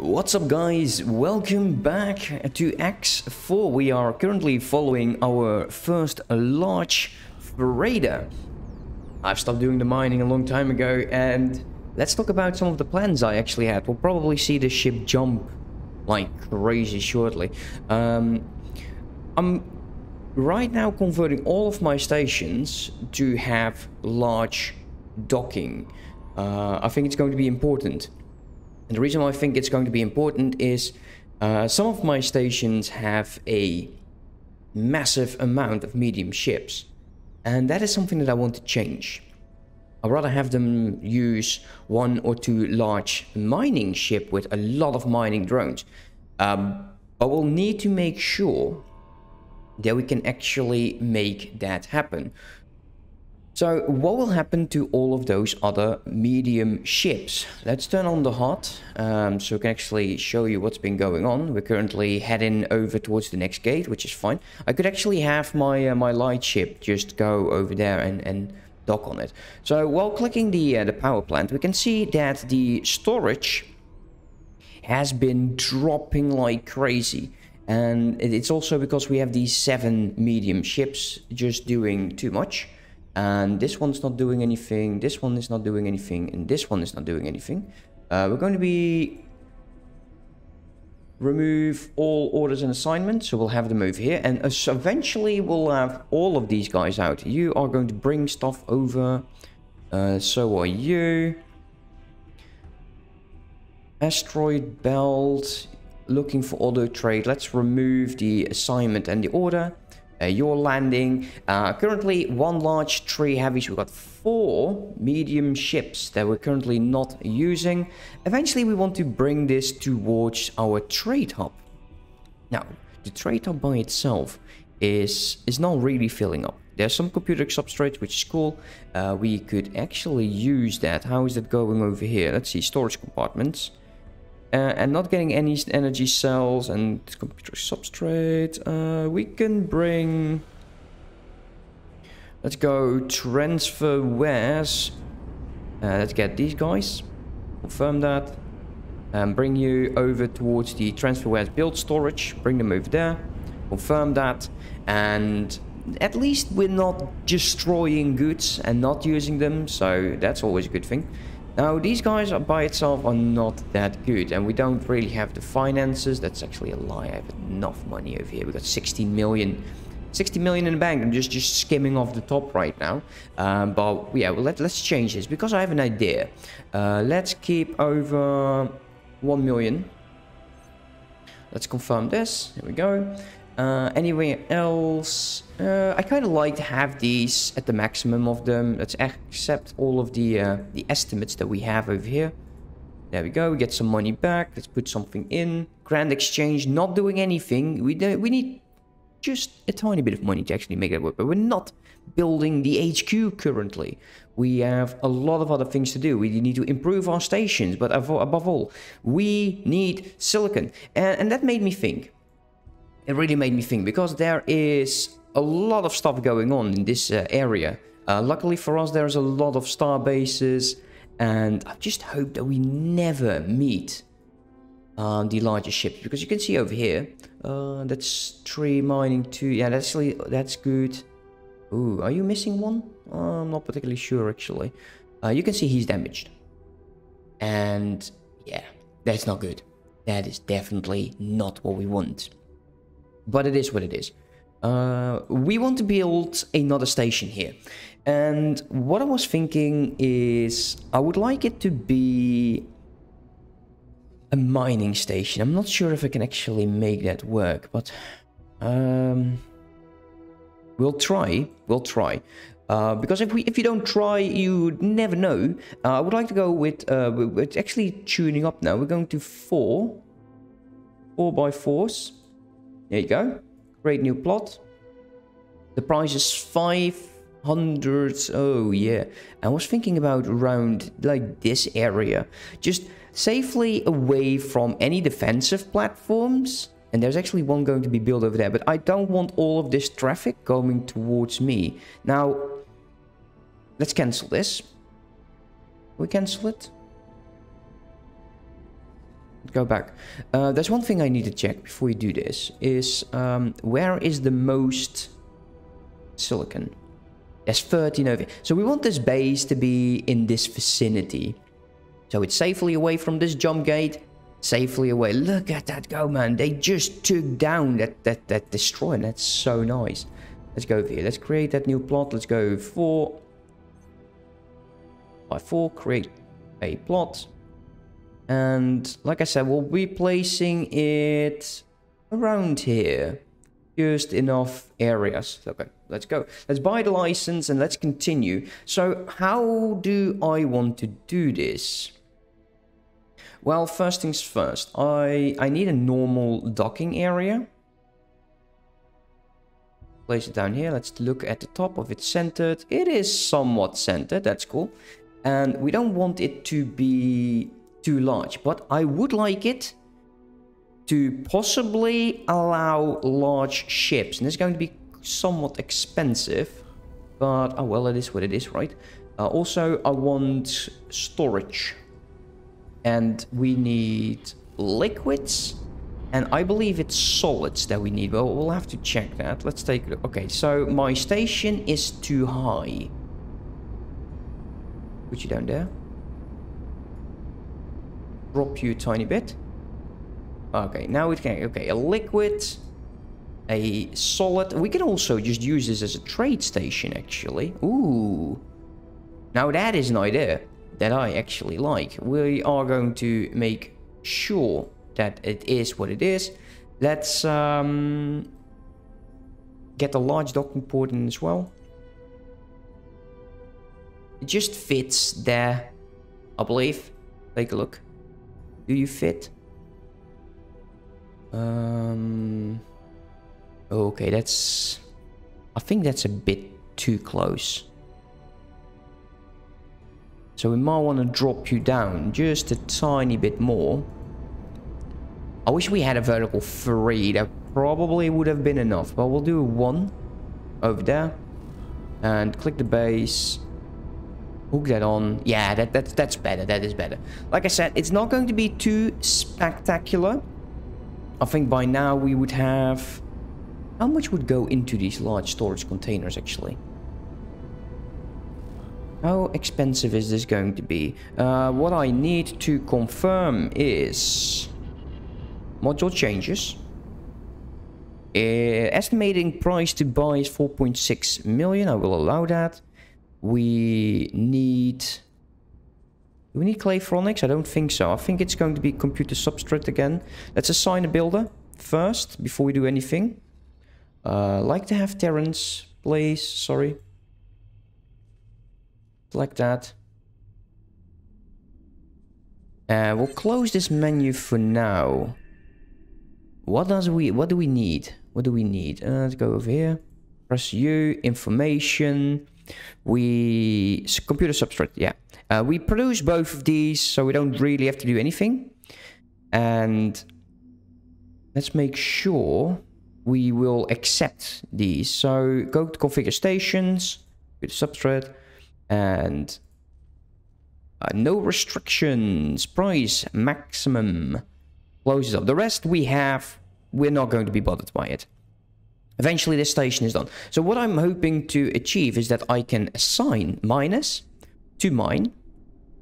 What's up, guys? Welcome back to X4. We are currently following our first large freighter. I've stopped doing the mining a long time ago, and let's talk about some of the plans I actually had. We'll probably see the ship jump like crazy shortly. I'm right now converting all of my stations to have large docking. I think it's going to be important. And the reason why I think it's going to be important is some of my stations have a massive amount of medium ships, and that is something that I want to change. I'd rather have them use one or two large mining ships with a lot of mining drones. But we'll need to make sure that we can actually make that happen. So what will happen to all of those other medium ships? Let's turn on the HUD so I can actually show you what's been going on. We're currently heading over towards the next gate, which is fine. I could actually have my my light ship just go over there and dock on it. So while clicking the power plant, we can see that the storage has been dropping like crazy. And it's also because we have these 7 medium ships just doing too much. And this one's not doing anything, this one is not doing anything, and this one is not doing anything. We're going to be... remove all orders and assignments, so we'll have them over here. And eventually we'll have all of these guys out. You are going to bring stuff over. So are you. Asteroid belt, looking for auto trade. Let's remove the assignment and the order. Your landing. Currently 1 large, 3 heavies. We've got 4 medium ships that we're currently not using. Eventually we want to bring this towards our trade hub. Now, the trade hub by itself is not really filling up. There's some computer substrates, which is cool. We could actually use that. How is that going over here? Let's see, storage compartments. And not getting any energy cells and computer substrate. We can bring... let's go transfer wares. Let's get these guys. Confirm that. And bring you over towards the transfer wares build storage. Bring them over there. Confirm that. And at least we're not destroying goods and not using them. So that's always a good thing. Now, these guys are by itself are not that good, and we don't really have the finances. That's actually a lie. I have enough money over here. We've got 16 million. 60 million in the bank. I'm just skimming off the top right now. But yeah, well, let's change this, because I have an idea. Let's keep over 1 million. Let's confirm this. Here we go. Anywhere else? I kind of like to have these at the maximum of them. Let's accept all of the estimates that we have over here. There we go. We get some money back. Let's put something in. Grand exchange, not doing anything. We need just a tiny bit of money to actually make that work. But we're not building the HQ currently. We have a lot of other things to do. We need to improve our stations. But above all, we need silicon. And that made me think. It really made me think, because there is a lot of stuff going on in this area. Luckily for us, there's a lot of star bases, and I just hope that we never meet the larger ships, because you can see over here, that's 3 mining, 2, yeah, that's good. Ooh, are you missing one? I'm not particularly sure, actually. You can see he's damaged. And yeah, that's not good. That is definitely not what we want. But it is what it is. We want to build another station here. And what I was thinking is I would like it to be a mining station. I'm not sure if I can actually make that work, but we'll try. We'll try. Because if you don't try, you never know. I would like to go with... it's actually tuning up now. We're going to 4x4s. There you go. Great new plot. The price is 500. Oh, yeah. I was thinking about around like this area. Just safely away from any defensive platforms. And there's actually one going to be built over there. But I don't want all of this traffic coming towards me. Now, let's cancel this. We cancel it. Go back. There's one thing I need to check before we do this, is where is the most silicon? There's 13 over here. So we want this base to be in this vicinity. So it's safely away from this jump gate. Safely away. Look at that go, man. They just took down that destroyer. That's so nice. Let's go over here. Let's create that new plot. Let's go 4 by 4. Create a plot. And like I said, we'll be placing it around here. Just enough areas. Okay, let's go. Let's buy the license and let's continue. So how do I want to do this? Well, first things first, I need a normal docking area. Place it down here. Let's look at the top of it centered. It is somewhat centered. That's cool. And we don't want it to be too large, but I would like it to possibly allow large ships. And it's going to be somewhat expensive, but oh well, it is what it is, right? Also, I want storage. And we need liquids, and I believe it's solids that we need. Well, we'll have to check that. Let's take a look. Okay, so my station is too high. Put you down there. Drop you a tiny bit. Okay, now it can... Okay, a liquid, a solid. We can also just use this as a trade station, actually. Ooh. Now that is an idea that I actually like. We are going to make sure that it is what it is. Let's get a large docking port in as well. It just fits there, I believe. Take a look. Do you fit? Okay, that's... I think that's a bit too close. So we might want to drop you down just a tiny bit more. I wish we had a vertical 3. That probably would have been enough. But we'll do a 1 over there. And click the base. Hook that on. Yeah, that's better. That is better. Like I said, it's not going to be too spectacular. I think by now we would have... How much would go into these large storage containers, actually? How expensive is this going to be? What I need to confirm is module changes. Estimating price to buy is 4.6 million. I will allow that. We need... Do we need Claytronics? I don't think so. I think it's going to be computer substrate again. Let's assign a builder first before we do anything. Like to have Terrence place, sorry. Like that. We'll close this menu for now. What do we need? What do we need? Let's go over here. Press U. Information. We computer substrate. Yeah. We produce both of these, so we don't really have to do anything. And let's make sure we will accept these. So go to configure stations. Computer substrate. And no restrictions, price maximum, closes up. The rest we have, we're not going to be bothered by it. Eventually this station is done. So what I'm hoping to achieve is that I can assign minus to mine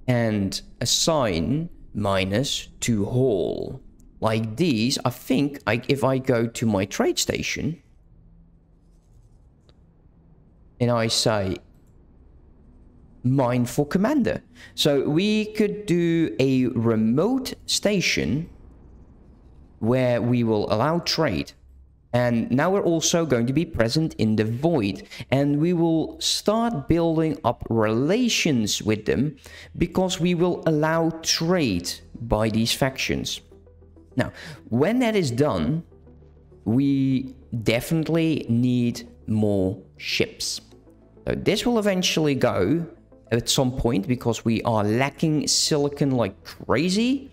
and assign minus to haul. Like these, I think if I go to my trade station and I say... Mine for commander. So we could do a remote station where we will allow trade. And now we're also going to be present in the void. And we will start building up relations with them because we will allow trade by these factions. Now, when that is done, we definitely need more ships. So this will eventually go at some point because we are lacking silicon like crazy,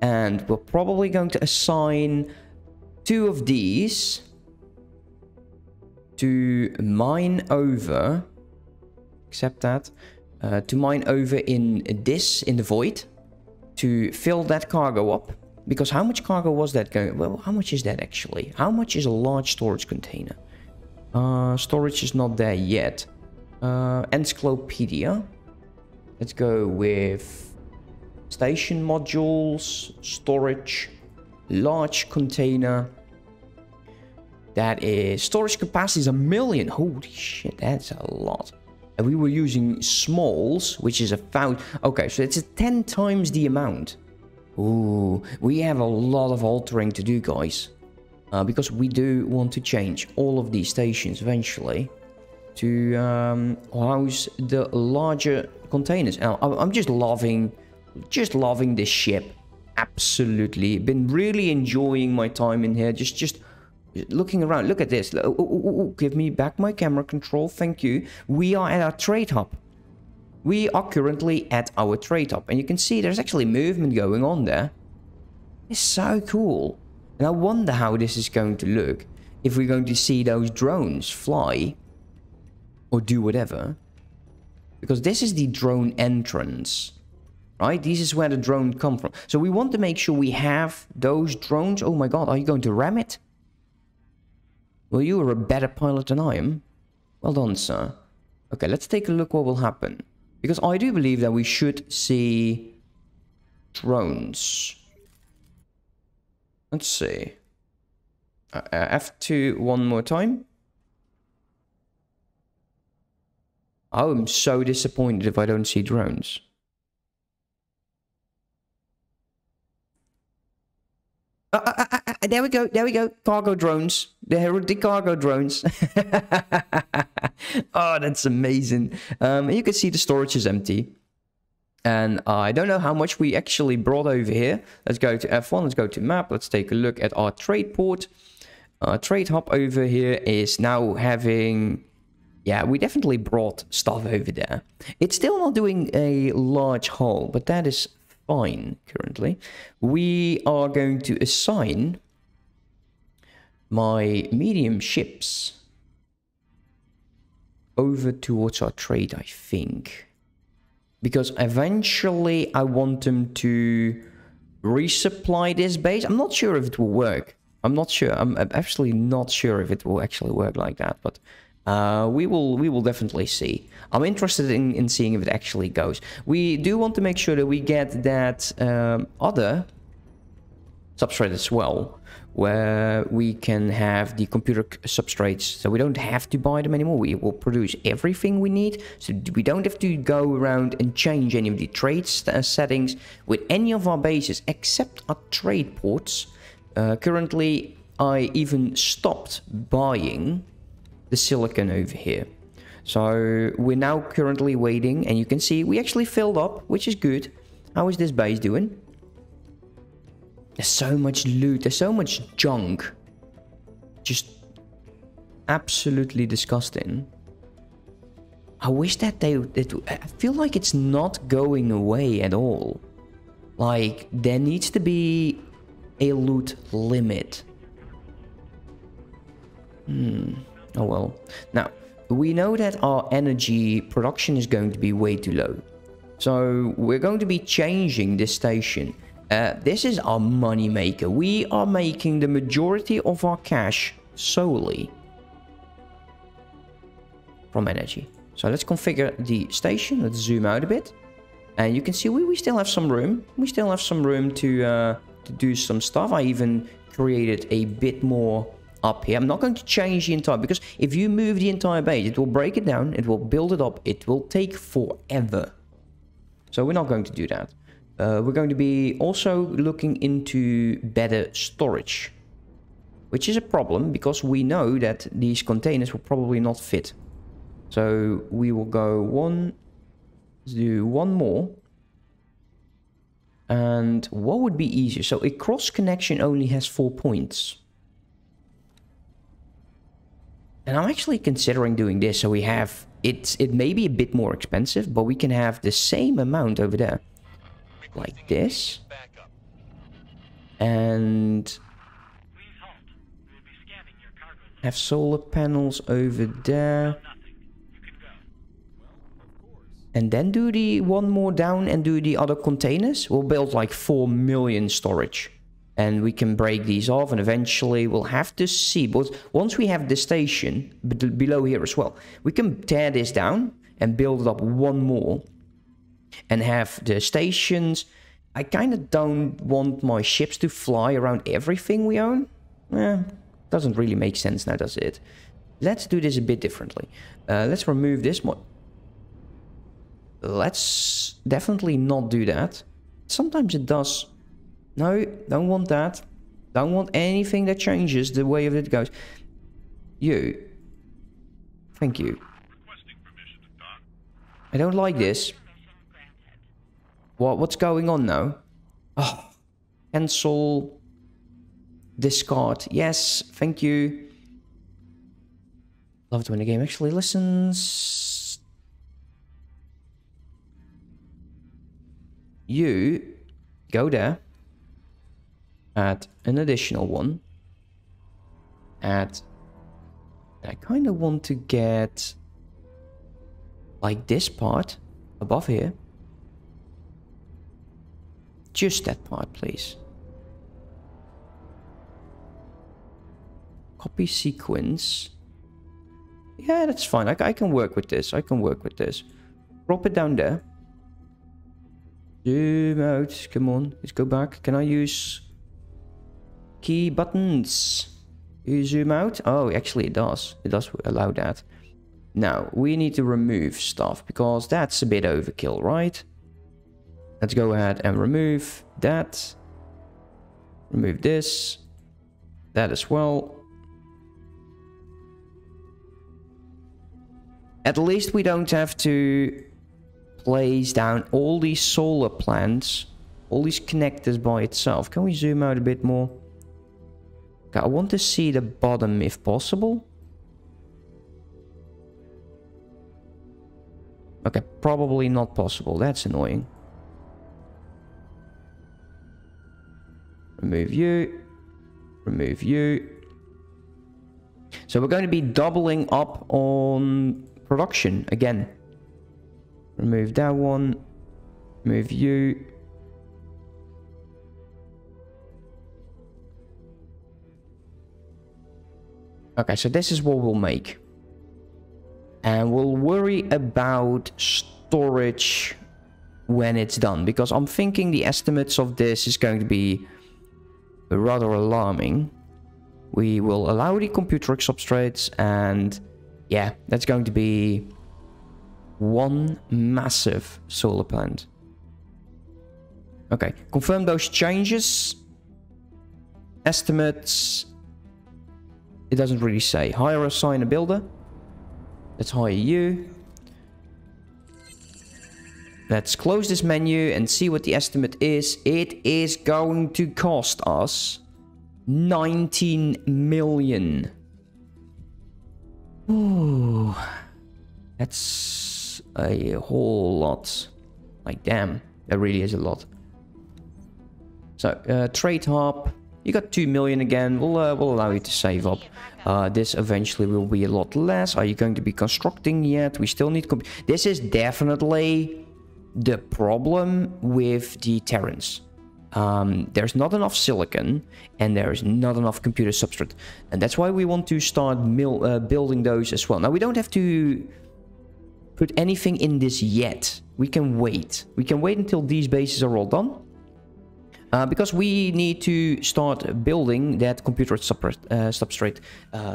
and we're probably going to assign 2 of these to mine over, accept that, to mine over in the void, to fill that cargo up. Because how much cargo was that going? Well, how much is that actually? How much is a large storage container? Storage is not there yet. Encyclopedia. Let's go with station modules, storage, large container. That is storage capacity is 1,000,000. Holy shit, that's a lot. And we were using smalls, which is 1,000. Okay, so it's 10 times the amount. Ooh, we have a lot of altering to do, guys. Because we do want to change all of these stations eventually to house the larger containers. Now, I'm just loving this ship. Absolutely. Been really enjoying my time in here. Just looking around. Look at this. Ooh, ooh, ooh. Give me back my camera control. Thank you. We are at our trade hub. We are currently at our trade hub, and you can see there's actually movement going on there. It's so cool. And I wonder how this is going to look if we're going to see those drones fly or do whatever. Because this is the drone entrance, right? This is where the drone come from. So we want to make sure we have those drones. Oh my god, are you going to ram it? Well, you are a better pilot than I am. Well done, sir. Okay, let's take a look what will happen. Because I do believe that we should see drones. Let's see. F2 one more time. I'm so disappointed if I don't see drones. There we go, there we go. Cargo drones. They're the cargo drones. Oh, that's amazing. You can see the storage is empty. And I don't know how much we actually brought over here. Let's go to F1. Let's go to map. Let's take a look at our trade port. Our trade hub over here is now having... Yeah, we definitely brought stuff over there. It's still not doing a large haul, but that is... fine. Currently we are going to assign my medium ships over towards our trade, I think, because eventually I want them to resupply this base. I'm not sure if it will work. I'm actually not sure if it will actually work like that, but we will definitely see. I'm interested in seeing if it actually goes. We do want to make sure that we get that other substrate as well, where we can have the computer substrates, so we don't have to buy them anymore. We will produce everything we need, so we don't have to go around and change any of the trade settings with any of our bases except our trade ports. Currently, I even stopped buying the silicon over here, so we're now currently waiting, and you can see we actually filled up, which is good. How is this base doing? There's so much loot, there's so much junk, just absolutely disgusting. I wish that I feel like it's not going away at all. Like, there needs to be a loot limit. Oh well. Now, we know that our energy production is going to be way too low. So we're going to be changing this station. This is our money maker. We are making the majority of our cash solely from energy. So let's configure the station. Let's zoom out a bit. And you can see we still have some room. We still have some room to do some stuff. I even created a bit more... up here. I'm not going to change the entire, because if you move the entire base, it will break it down, it will build it up, it will take forever. So we're not going to do that. We're going to be also looking into better storage, which is a problem because we know that these containers will probably not fit. So we will go let's do one more. And what would be easier? So a cross connection only has 4 points. And I'm actually considering doing this, so we have... It may be a bit more expensive, but we can have the same amount over there. Like this. And... have solar panels over there. and then do the one more down and do the other containers, we'll build like 4 million storage. And we can break these off, and eventually we'll have to see. But once we have the station below here as well, we can tear this down and build up one more and have the stations. I kind of don't want my ships to fly around everything we own. Doesn't really make sense now, does it? Let's do this a bit differently. Let's remove this one. Let's definitely not do that. Sometimes it does. No, don't want that. Don't want anything that changes the way it goes. You. Thank you. I don't like this. What's going on now? Oh, cancel. Discard. Yes, thank you. Love it when the game actually listens. You go there. Add an additional one. Add. I kind of want to get like this part above here. Just that part, please. Copy sequence. Yeah, that's fine. I can work with this. I can work with this. Drop it down there. Zoom out. Come on. Let's go back. Can I use key buttons? You zoom out? Oh, actually it does. It does allow that. Now, we need to remove stuff because that's a bit overkill, right? Let's go ahead and remove that. Remove this. That as well. At least we don't have to place down all these solar plants, all these connectors by itself. Can we zoom out a bit more? Okay, I want to see the bottom if possible. Okay, probably not possible. That's annoying. Remove you. Remove you. So we're going to be doubling up on production again. Remove that one. Remove you. Okay, so this is what we'll make. And we'll worry about storage when it's done, because I'm thinking the estimates of this is going to be rather alarming. We will allow the computeric substrates, and yeah, that's going to be one massive solar plant. Okay, confirm those changes. Estimates. It doesn't really say. Hire, assign a builder. Let's hire you. Let's close this menu and see what the estimate is. It is going to cost us 19 million. Ooh, that's a whole lot. Like, damn, that really is a lot. So, trade hub. You got 2 million again. We'll allow you to save up. This eventually will be a lot less. Are you going to be constructing yet? We still need... This is definitely the problem with the Terrans. There's not enough silicon, and there is not enough computer substrate. And that's why we want to start building those as well. Now, we don't have to put anything in this yet. We can wait. We can wait until these bases are all done. Because we need to start building that computer substrate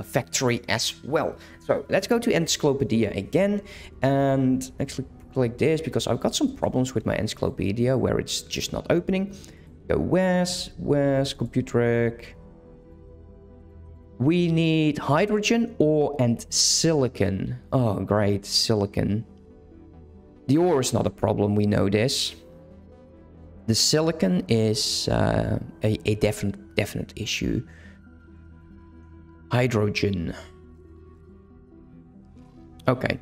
factory as well. So let's go to Encyclopedia again and actually click this because I've got some problems with my Encyclopedia where it's just not opening. Go where's computeric? We need hydrogen, ore, and silicon. Oh, great, silicon. The ore is not a problem, we know this. The silicon is a definite issue. Hydrogen. Okay.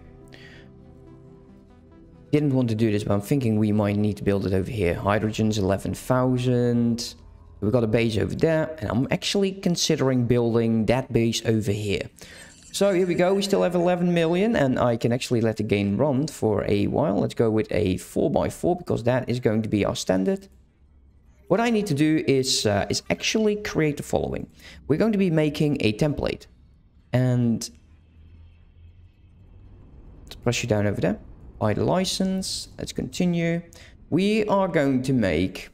Didn't want to do this, but I'm thinking we might need to build it over here. Hydrogen's 11,000. We've got a base over there, and I'm actually considering building that base over here. So here we go, we still have 11 million and I can actually let the game run for a while. Let's go with a 4x4 because that is going to be our standard. What I need to do is actually create the following. We're going to be making a template. And let's press you down over there. Buy the license, let's continue. We are going to make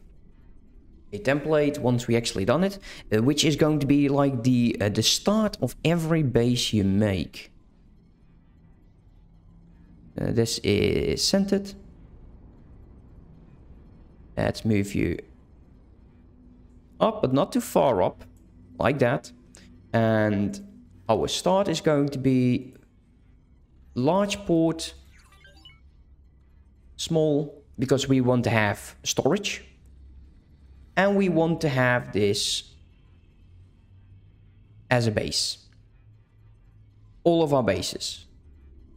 a template once we actually done it, which is going to be like the start of every base you make. This is centered. Let's move you up, but not too far up, like that. And our start is going to be large port, small, because we want to have storage. And we want to have this as a base. All of our bases.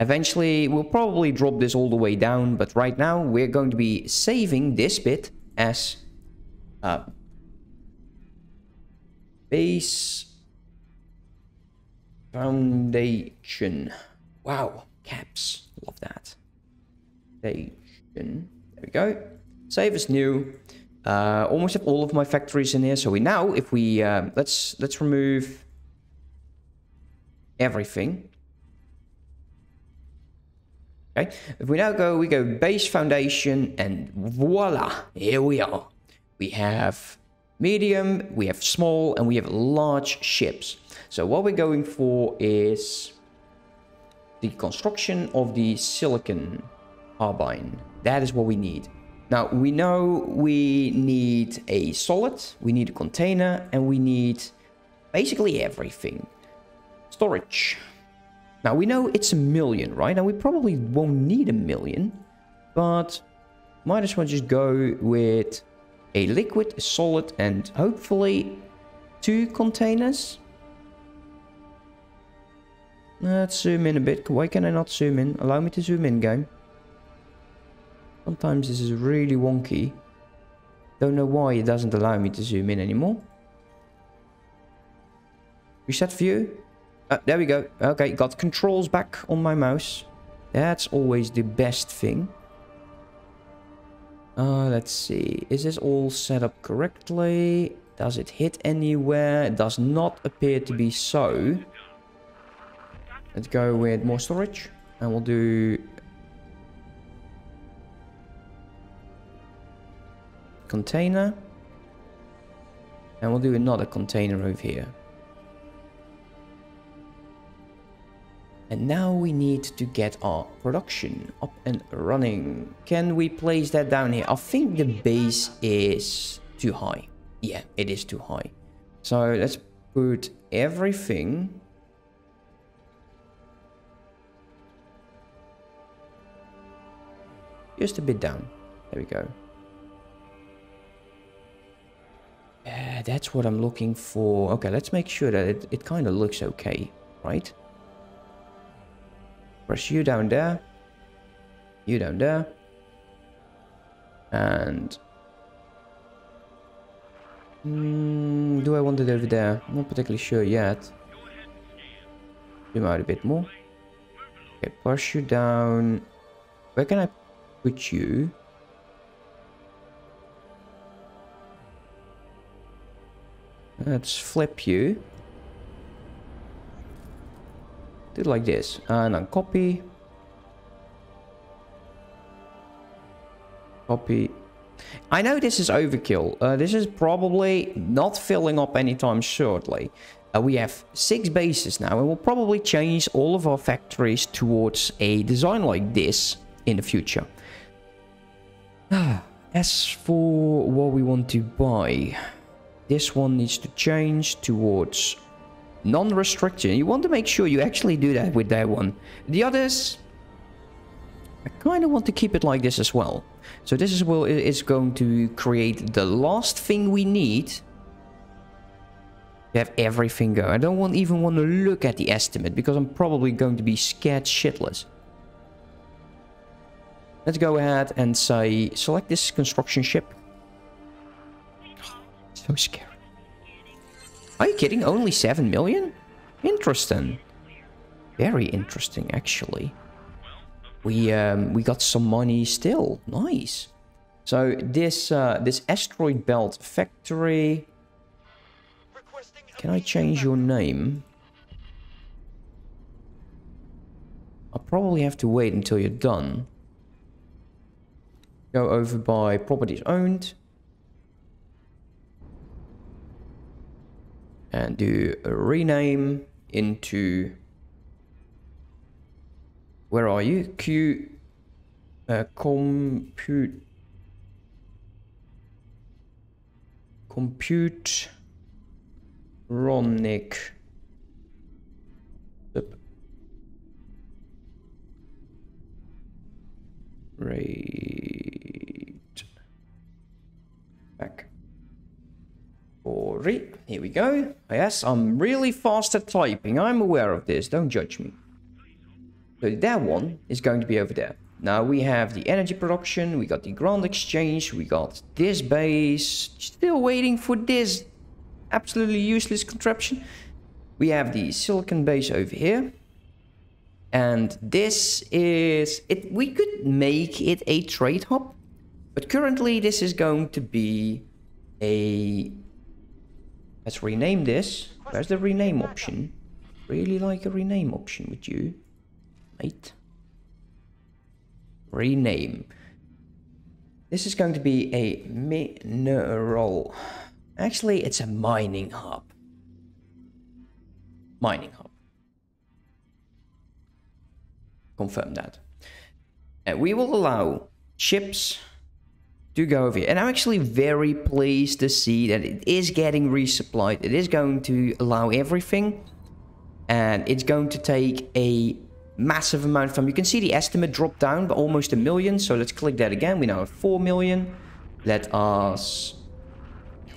Eventually, we'll probably drop this all the way down. But right now, we're going to be saving this bit as a base foundation. Wow, caps. Love that. Foundation. There we go. Save as new. Almost have all of my factories in here. So we now, if we let's remove everything. Okay. If we now go, we go base foundation, and voila, here we are. We have medium, we have small, and we have large ships. So what we're going for is the construction of the silicon carbine. That is what we need. Now, we know we need a solid, we need a container, and we need basically everything. Storage. Now, we know it's 1 million, right? Now, we probably won't need 1 million, but might as well just go with a liquid, a solid, and hopefully 2 containers. Let's zoom in a bit. Why can I not zoom in? Allow me to zoom in, game. Sometimes this is really wonky. Don't know why it doesn't allow me to zoom in anymore. Reset view. There we go. Okay, got controls back on my mouse. That's always the best thing. Let's see. Is this all set up correctly? Does it hit anywhere? It does not appear to be so. Let's go with more storage. And we'll do container, and we'll do another container over here. And now we need to get our production up and running. Can we place that down here? I think the base is too high. Yeah, it is too high. So let's put everything just a bit down. There we go. That's what I'm looking for. Okay, let's make sure that it kind of looks okay, right? Press you down there, and do I want it over there? I'm not particularly sure yet. Zoom out a bit more. Okay, push you down. Where can I put you? Let's flip you. Do it like this. And then copy. Copy. I know this is overkill. This is probably not filling up anytime shortly. We have 6 bases now. And we'll probably change all of our factories towards a design like this in the future. As for what we want to buy, this one needs to change towards non-restriction. You want to make sure you actually do that with that one. The others, I kind of want to keep it like this as well. So this is what is going to create the last thing we need to have everything go. I don't even want to look at the estimate because I'm probably going to be scared shitless. Let's go ahead and say, select this construction ship. So scary. Are you kidding? Only 7 million? Interesting. Very interesting, actually. We got some money still. Nice. So this this asteroid belt factory. Can I change your name? I'll probably have to wait until you're done. Go over by properties owned. And do a rename into... Where are you? Q... Computronic... Right... Back... Here we go. Yes, I'm really fast at typing. I'm aware of this. Don't judge me. So that one is going to be over there. Now we have the energy production. We got the Grand Exchange. We got this base. Still waiting for this absolutely useless contraption. We have the silicon base over here. And this is... it. We could make it a trade hub. But currently this is going to be a... Let's rename this. Where's the rename option? Really like a rename option with you, mate. Rename. This is going to be a mineral. Actually, it's a mining hub. Mining hub. Confirm that. And we will allow chips to go over here. And I'm actually very pleased to see that it is getting resupplied. It is going to allow everything. And it's going to take a massive amount of time. You can see the estimate drop down by almost 1 million. So let's click that again. We now have 4 million. Let us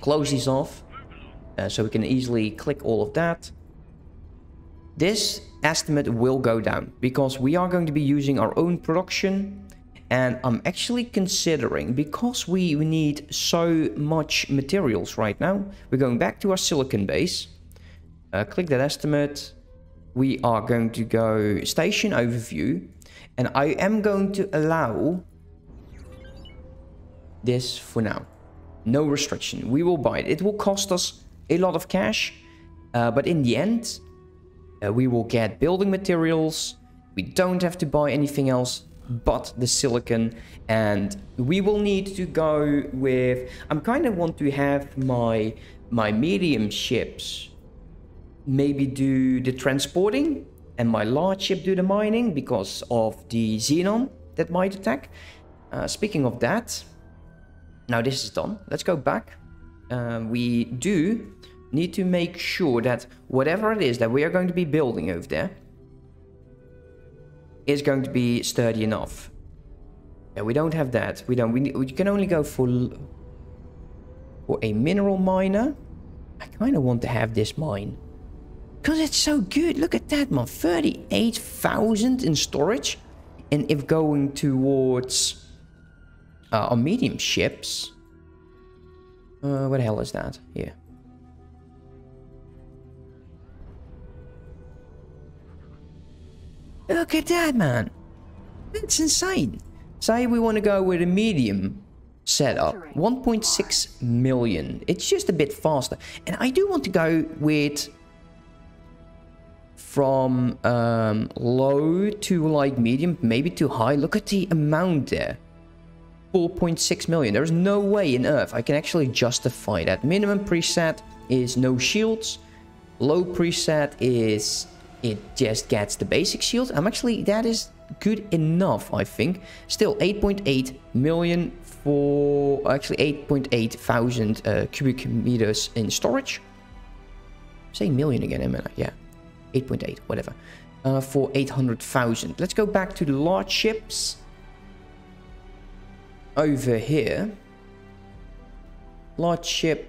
close these off. So we can easily click all of that. This estimate will go down. Because we are going to be using our own production. And I'm actually considering, because we need so much materials right now, we're going back to our silicon base. Click that estimate. We are going to go station overview. And I am going to allow this for now. No restriction. We will buy it. It will cost us a lot of cash. But in the end, we will get building materials. We don't have to buy anything else but the silicon, and we will need to go with... I'm kind of want to have my medium ships maybe do the transporting and my large ship do the mining because of the xenon that might attack. Speaking of that, now this is done. Let's go back. We do need to make sure that whatever it is that we are going to be building over there is going to be sturdy enough. Yeah, we don't have that. We can only go for a mineral miner. I kind of want to have this mine because it's so good. Look at that, man. 38,000 in storage. And if going towards our medium ships, what the hell is that? Here. Look at that, man. That's insane. Say we want to go with a medium setup. 1.6 million. It's just a bit faster. And I do want to go with... from low to like medium, maybe to high. Look at the amount there. 4.6 million. There is no way on earth I can actually justify that. Minimum preset is no shields. Low preset is... it just gets the basic shield. I'm actually, that is good enough, I think. Still, 8.8 million for... actually, 8.8 thousand cubic meters in storage. Say million again, am I? Yeah. 8.8, whatever. For 800,000. Let's go back to the large ships. Over here. Large ship,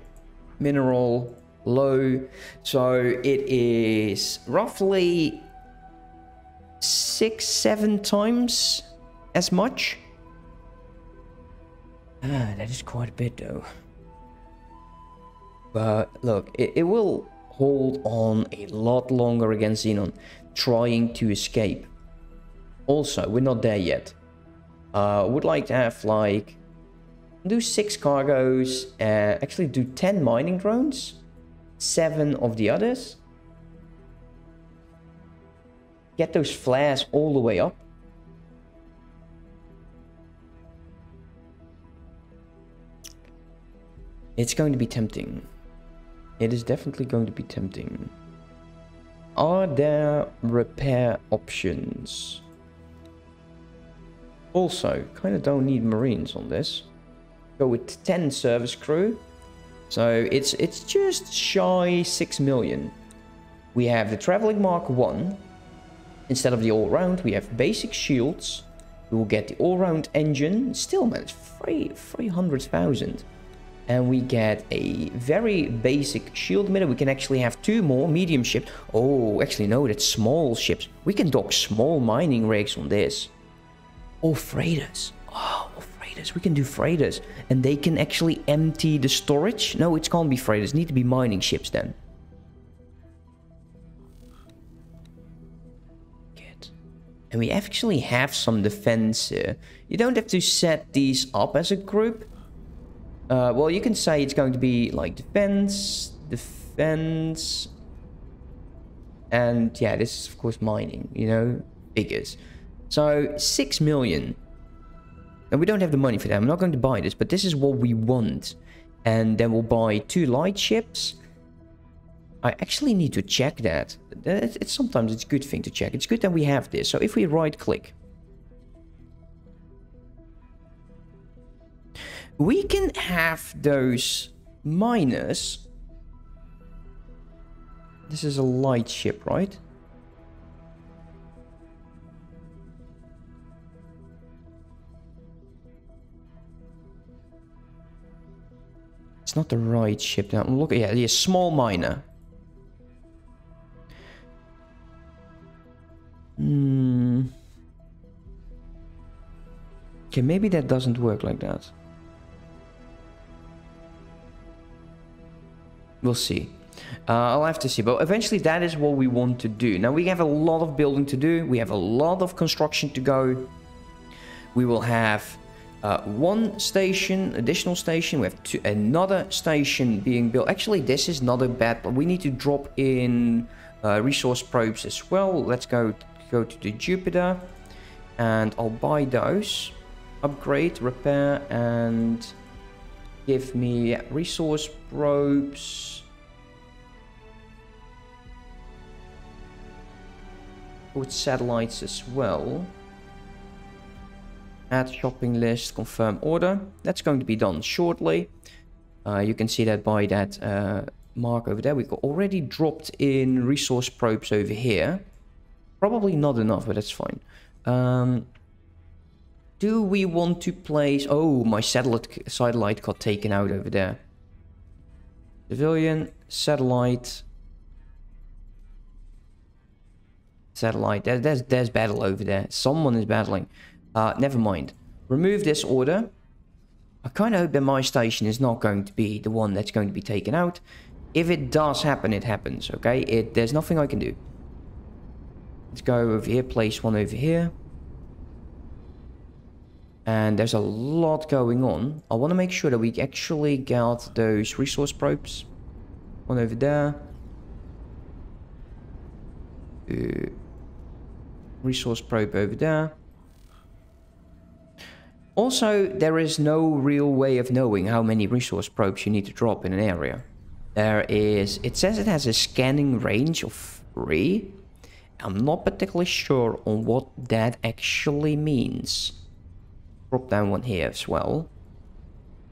mineral... low, so it is roughly 6-7 times as much. That is quite a bit though, but look, it will hold on a lot longer against Xenon, trying to escape. Also, we're not there yet. Would like to have, like, do 6 cargoes, actually do 10 mining drones, 7 of the others. Get those flares all the way up. It's going to be tempting. It is definitely going to be tempting. Are there repair options? Also, kind of don't need Marines on this. Go with 10 service crew. So it's just shy 6 million. We have the Traveling Mark 1. Instead of the all-round, we have basic shields. We will get the all-round engine. Still, man, it's 300,000. And we get a very basic shield emitter. We can actually have 2 more medium ships. Oh, actually, no, that's small ships. We can dock small mining rigs on this. Or freighters. Oh, freighters. We can do freighters. And they can actually empty the storage. No, it can't be freighters. Need to be mining ships then. And we actually have some defense here. You don't have to set these up as a group. Well, you can say it's going to be like defense, defense. And yeah, this is of course mining, you know, figures. So 6 million. And we don't have the money for that. I'm not going to buy this, but this is what we want. And then we'll buy 2 light ships. I actually need to check that. It's sometimes it's a good thing to check. It's good that we have this. So if we right click, we can have those miners. This is a light ship, right? It's not the right ship now. Look, yeah, the small miner. Hmm. Okay, maybe that doesn't work like that. We'll see. I'll have to see. But eventually that is what we want to do. Now we have a lot of building to do. We have a lot of construction to go. We will have 1 station, additional station. We have another station being built. Actually, this is not a bad, but we need to drop in resource probes as well. Let's go to the Jupiter, and I'll buy those. Upgrade, repair, and give me resource probes. With satellites as well. Add shopping list, confirm order. That's going to be done shortly. You can see that by that mark over there. We've already dropped in resource probes over here. Probably not enough, but that's fine. Do we want to place... Oh, my satellite got taken out over there. Civilian, satellite. Satellite. There's battle over there. Someone is battling. Never mind. Remove this order. I kind of hope that my station is not going to be the one that's going to be taken out. If it does happen, it happens, okay? There's nothing I can do. Let's go over here, place one over here. And there's a lot going on. I want to make sure that we actually get those resource probes. One over there. Resource probe over there. Also, there is no real way of knowing how many resource probes you need to drop in an area. There is... It says it has a scanning range of 3. I'm not particularly sure on what that actually means. Drop down one here as well.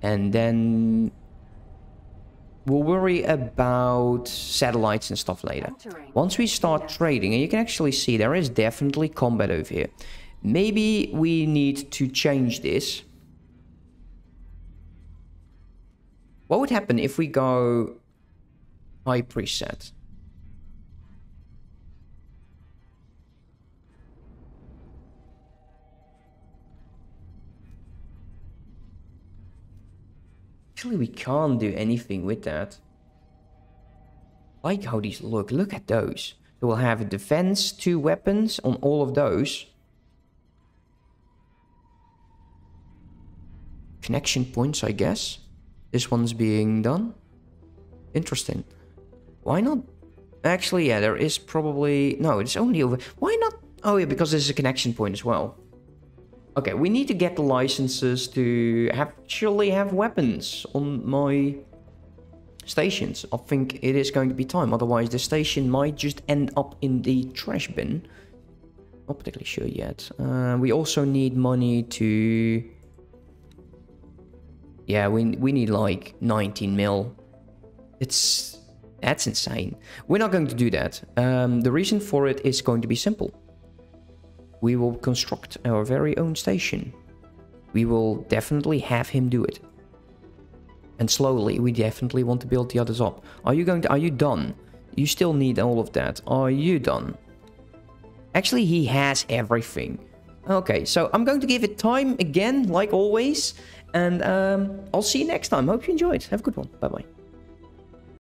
And then... we'll worry about satellites and stuff later. Once we start trading, and you can actually see there is definitely combat over here. Maybe we need to change this. What would happen if we go high preset? Actually, we can't do anything with that. like how these look. Look at those. It will have a defense, 2 weapons on all of those. Connection points, I guess. This one's being done. Interesting. Why not? Actually, yeah, there is probably... No, it's only over... Why not? Oh, yeah, because this is a connection point as well. Okay, we need to get the licenses to actually have weapons on my stations. I think it is going to be time. Otherwise, the station might just end up in the trash bin. Not particularly sure yet. We also need money to... Yeah, we need like 19 mil. That's insane. We're not going to do that. The reason for it is going to be simple. We will construct our very own station. We will definitely have him do it. And slowly, we definitely want to build the others up. Are you done? You still need all of that. Are you done? Actually, he has everything. Okay, so I'm going to give it time again, like always. And I'll see you next time. Hope you enjoyed. Have a good one. Bye-bye.